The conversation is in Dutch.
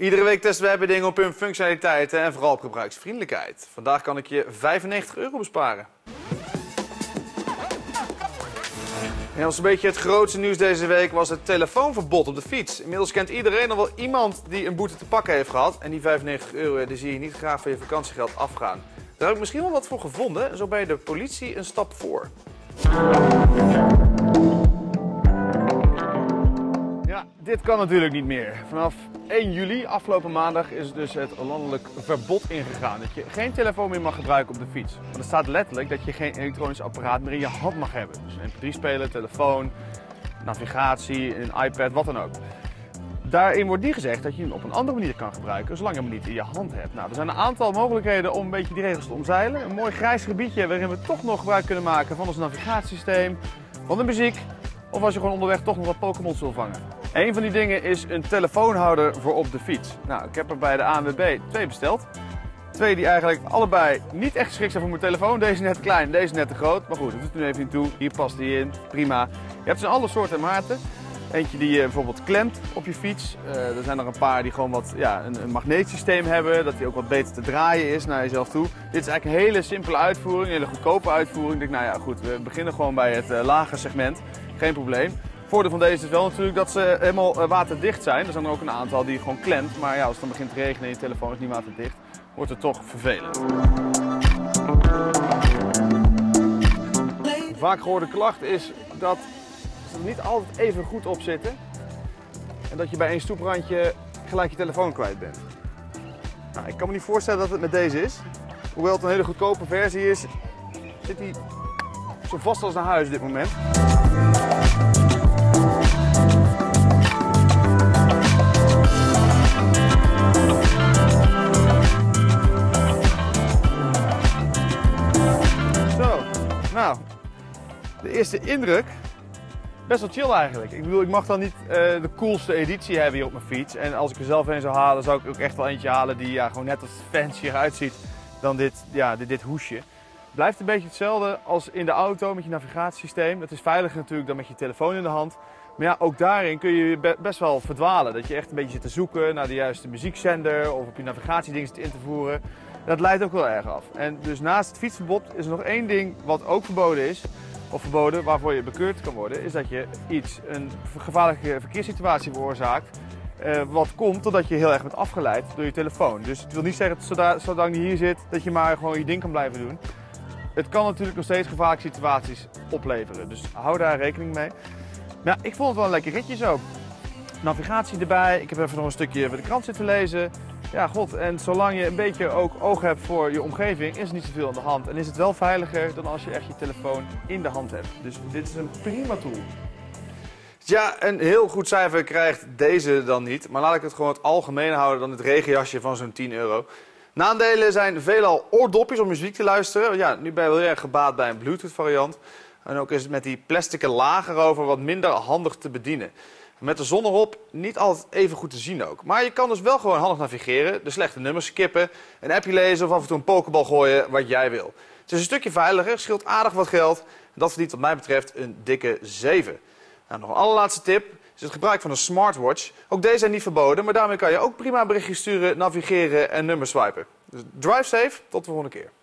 Iedere week testen wij dingen op hun functionaliteiten en vooral op gebruiksvriendelijkheid. Vandaag kan ik je €95 besparen. En als een beetje het grootste nieuws deze week was het telefoonverbod op de fiets. Inmiddels kent iedereen al wel iemand die een boete te pakken heeft gehad. En die €95 die zie je niet graag van je vakantiegeld afgaan. Daar heb ik misschien wel wat voor gevonden. Zo ben je de politie een stap voor. Ja, dit kan natuurlijk niet meer. Vanaf 1 juli, afgelopen maandag, is dus het landelijk verbod ingegaan. Dat je geen telefoon meer mag gebruiken op de fiets. Want er staat letterlijk dat je geen elektronisch apparaat meer in je hand mag hebben. Dus een mp3-speler, telefoon, navigatie, een iPad, wat dan ook. Daarin wordt niet gezegd dat je hem op een andere manier kan gebruiken, zolang je hem niet in je hand hebt. Nou, er zijn een aantal mogelijkheden om een beetje die regels te omzeilen. Een mooi grijs gebiedje waarin we toch nog gebruik kunnen maken van ons navigatiesysteem, van de muziek, of als je gewoon onderweg toch nog wat Pokémon wil vangen. Een van die dingen is een telefoonhouder voor op de fiets. Nou, ik heb er bij de ANWB 2 besteld. 2 die eigenlijk allebei niet echt geschikt zijn voor mijn telefoon. Deze net klein, deze net te groot. Maar goed, dat doet er nu even niet toe. Hier past die in, prima. Je hebt ze in alle soorten en maten. Eentje die je bijvoorbeeld klemt op je fiets. Er zijn er een paar die gewoon wat, een magneetsysteem hebben. Dat die ook wat beter te draaien is naar jezelf toe. Dit is eigenlijk een hele simpele uitvoering, een hele goedkope uitvoering. Ik denk, nou ja, goed, we beginnen gewoon bij het lage segment. Geen probleem. Het voordeel van deze is wel natuurlijk dat ze helemaal waterdicht zijn. Er zijn er ook een aantal die gewoon klemt. Maar ja, als het dan begint te regenen en je telefoon is niet waterdicht, wordt het toch vervelend. Vaak gehoorde klacht is dat ze er niet altijd even goed op zitten. En dat je bij één stoeprandje gelijk je telefoon kwijt bent. Nou, ik kan me niet voorstellen dat het met deze is. Hoewel het een hele goedkope versie is, zit hij zo vast als naar huis op dit moment. Nou, de eerste indruk, best wel chill eigenlijk. Ik bedoel, ik mag dan niet de coolste editie hebben hier op mijn fiets. En als ik er zelf een zou halen, zou ik ook echt wel eentje halen die gewoon net wat fancier uitziet dan dit hoesje. Blijft een beetje hetzelfde als in de auto met je navigatiesysteem. Dat is veiliger natuurlijk dan met je telefoon in de hand. Maar ja, ook daarin kun je je best wel verdwalen. Dat je echt een beetje zit te zoeken naar de juiste muziekzender of op je navigatieding zit in te voeren. Dat leidt ook wel erg af. En dus naast het fietsverbod is er nog één ding wat ook verboden is, of verboden waarvoor je bekeurd kan worden, is dat je een gevaarlijke verkeerssituatie veroorzaakt, wat komt doordat je heel erg bent afgeleid door je telefoon. Dus het wil niet zeggen, zolang die hier zit, dat je maar gewoon je ding kan blijven doen. Het kan natuurlijk nog steeds gevaarlijke situaties opleveren, dus hou daar rekening mee. Maar ja, ik vond het wel een lekker ritje zo. Navigatie erbij, ik heb even nog een stukje van de krant zitten lezen. Ja, god, en zolang je een beetje ook oog hebt voor je omgeving, is er niet zoveel aan de hand. En is het wel veiliger dan als je echt je telefoon in de hand hebt. Dus dit is een prima tool. Ja, een heel goed cijfer krijgt deze dan niet. Maar laat ik het gewoon het algemeen houden dan het regenjasje van zo'n €10. Nadelen zijn veelal oordopjes om muziek te luisteren. Ja, nu ben je wel heel erg gebaat bij een Bluetooth variant. En ook is het met die plastic laag erover wat minder handig te bedienen. Met de zon erop niet altijd even goed te zien ook. Maar je kan dus wel gewoon handig navigeren, de slechte nummers skippen, een appje lezen of af en toe een pokebal gooien, wat jij wil. Het is een stukje veiliger, scheelt aardig wat geld. En dat verdient wat mij betreft een dikke 7. Nou, nog een allerlaatste tip is het gebruik van een smartwatch. Ook deze zijn niet verboden, maar daarmee kan je ook prima berichtjes sturen, navigeren en nummers swipen. Dus drive safe, tot de volgende keer.